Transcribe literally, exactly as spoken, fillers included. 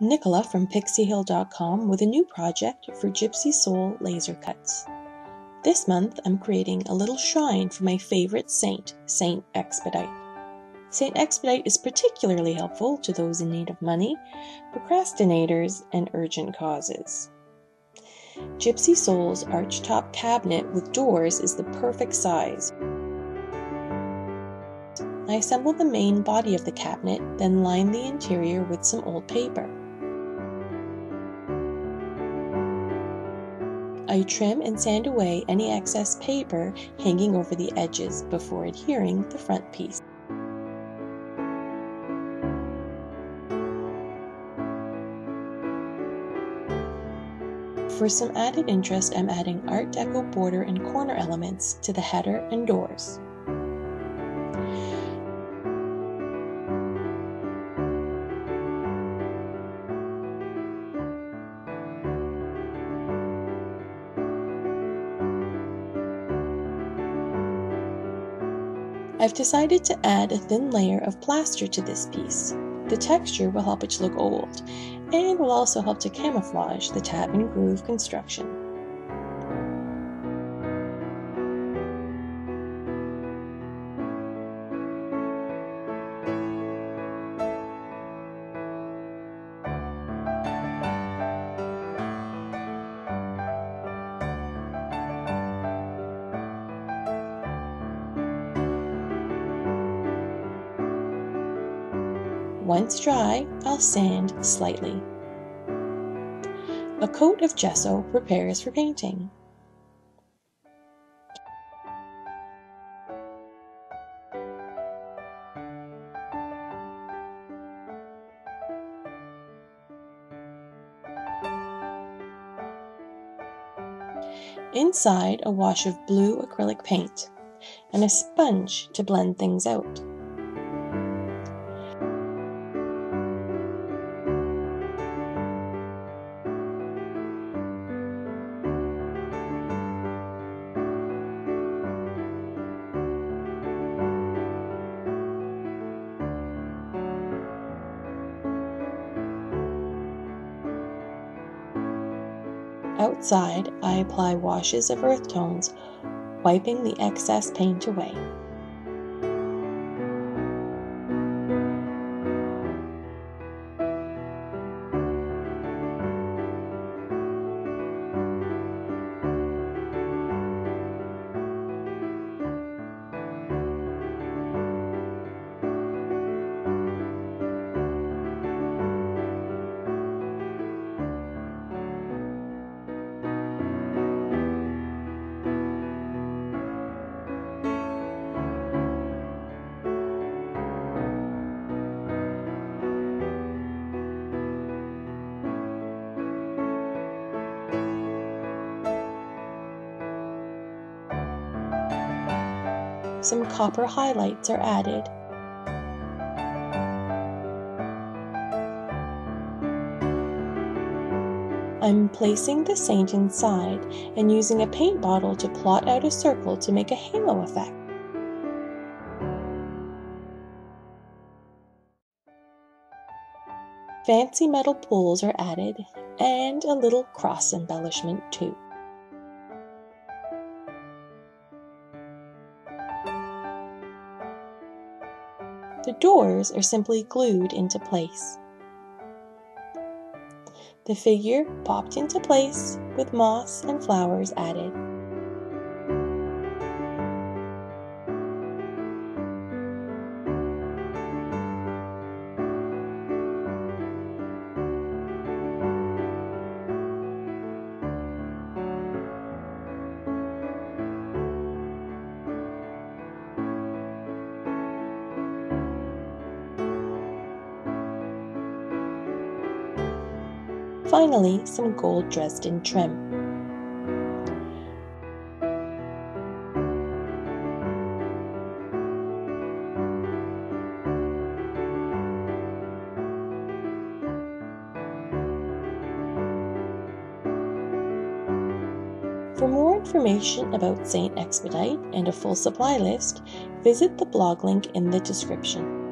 Nicola from Pixie Hill dot com with a new project for Gypsy Soul laser cuts. This month I'm creating a little shrine for my favorite saint, Saint Expedite. Saint Expedite is particularly helpful to those in need of money, procrastinators, and urgent causes. Gypsy Soul's arch-top cabinet with doors is the perfect size. I assembled the main body of the cabinet, then lined the interior with some old paper. I trim and sand away any excess paper hanging over the edges before adhering the front piece. For some added interest, I'm adding Art Deco border and corner elements to the header and doors. I've decided to add a thin layer of plaster to this piece. The texture will help it to look old, and will also help to camouflage the tab and groove construction. Once dry, I'll sand slightly. A coat of gesso prepares for painting. Inside, a wash of blue acrylic paint and a sponge to blend things out. Outside, I apply washes of earth tones, wiping the excess paint away. Some copper highlights are added. I'm placing the saint inside and using a paint bottle to plot out a circle to make a halo effect. Fancy metal pulls are added and a little cross embellishment too. The doors are simply glued into place. The figure popped into place with moss and flowers added. Finally, some gold Dresden trim. For more information about Saint Expedite and a full supply list, visit the blog link in the description.